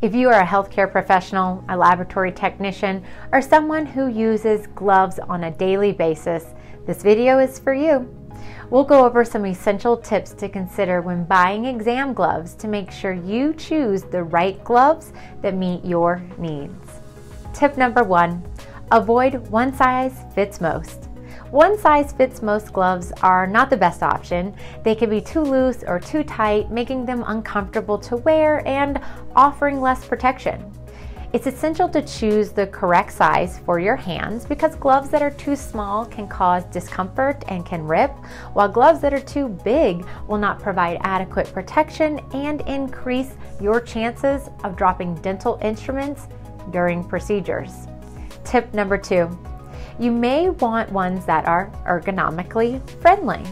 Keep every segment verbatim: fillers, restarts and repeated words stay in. If you are a healthcare professional, a laboratory technician, or someone who uses gloves on a daily basis, this video is for you. We'll go over some essential tips to consider when buying exam gloves to make sure you choose the right gloves that meet your needs. Tip number one, avoid one size fits most. One size fits most gloves are not the best option. They can be too loose or too tight, making them uncomfortable to wear and offering less protection. It's essential to choose the correct size for your hands because gloves that are too small can cause discomfort and can rip, while gloves that are too big will not provide adequate protection and increase your chances of dropping dental instruments during procedures. Tip number two, you may want ones that are ergonomically friendly.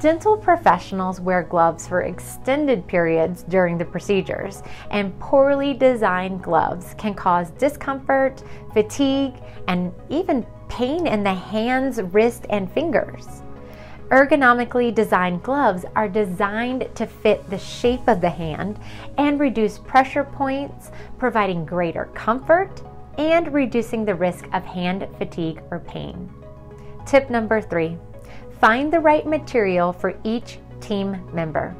Dental professionals wear gloves for extended periods during the procedures, and poorly designed gloves can cause discomfort, fatigue, and even pain in the hands, wrists, and fingers. Ergonomically designed gloves are designed to fit the shape of the hand and reduce pressure points, providing greater comfort and reducing the risk of hand fatigue or pain. Tip number three, find the right material for each team member.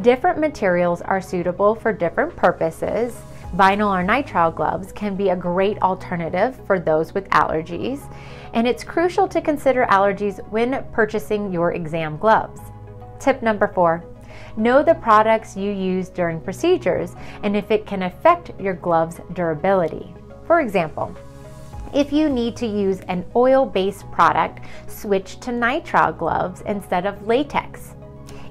Different materials are suitable for different purposes. Vinyl or nitrile gloves can be a great alternative for those with allergies, and it's crucial to consider allergies when purchasing your exam gloves. Tip number four, know the products you use during procedures and if it can affect your glove's durability. For example, if you need to use an oil-based product, switch to nitrile gloves instead of latex.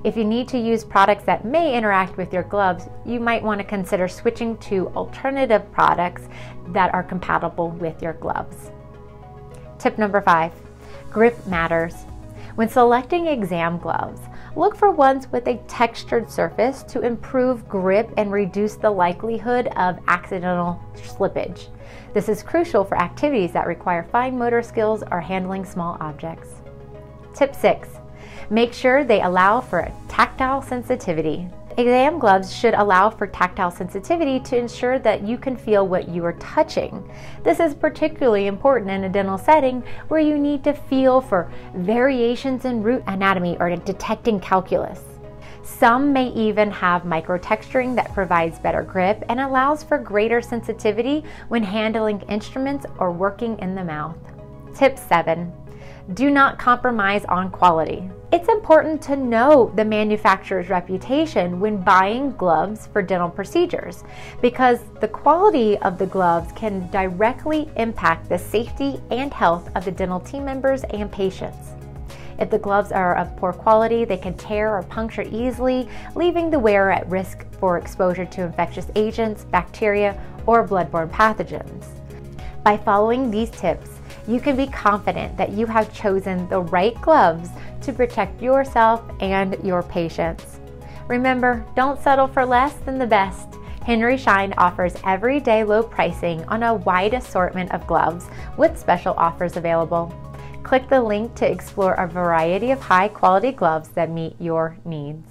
If you need to use products that may interact with your gloves, you might want to consider switching to alternative products that are compatible with your gloves. Tip number five, grip matters. When selecting exam gloves, look for ones with a textured surface to improve grip and reduce the likelihood of accidental slippage. This is crucial for activities that require fine motor skills or handling small objects. Tip six, make sure they allow for tactile sensitivity. Exam gloves should allow for tactile sensitivity to ensure that you can feel what you are touching. This is particularly important in a dental setting where you need to feel for variations in root anatomy or detecting calculus. Some may even have microtexturing that provides better grip and allows for greater sensitivity when handling instruments or working in the mouth. Tip seven, do not compromise on quality. It's important to know the manufacturer's reputation when buying gloves for dental procedures because the quality of the gloves can directly impact the safety and health of the dental team members and patients. If the gloves are of poor quality, they can tear or puncture easily, leaving the wearer at risk for exposure to infectious agents, bacteria, or bloodborne pathogens. By following these tips, you can be confident that you have chosen the right gloves to protect yourself and your patients. Remember, don't settle for less than the best. Henry Schein offers everyday low pricing on a wide assortment of gloves with special offers available. Click the link to explore a variety of high-quality gloves that meet your needs.